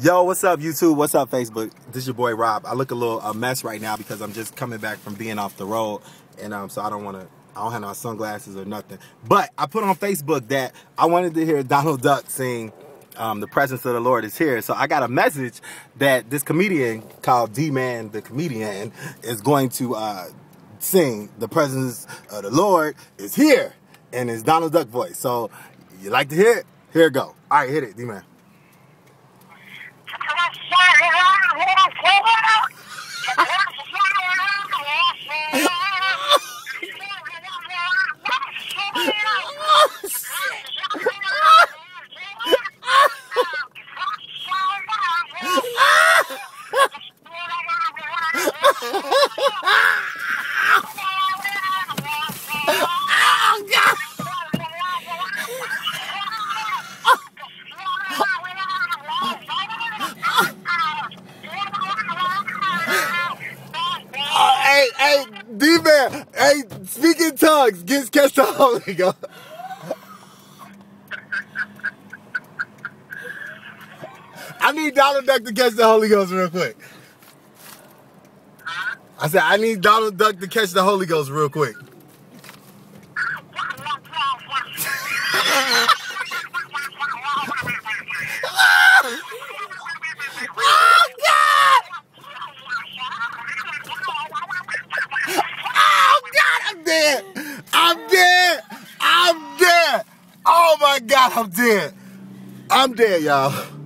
Yo, what's up, YouTube? What's up, Facebook? This is your boy, Rob. I look a little mess right now because I'm just coming back from being off the road, and so I don't have no sunglasses or nothing. But I put on Facebook that I wanted to hear Donald Duck sing The Presence of the Lord Is Here. So I got a message that this comedian called D-Man the Comedian is going to sing The Presence of the Lord Is Here in his Donald Duck voice. So you like to hear it? Here it go. All right, hit it, D-Man. Hey, D-Man, hey, speak in tongues, catch the Holy Ghost. I need Donald Duck to catch the Holy Ghost real quick. I said, I need Donald Duck to catch the Holy Ghost real quick. I'm dead, y'all.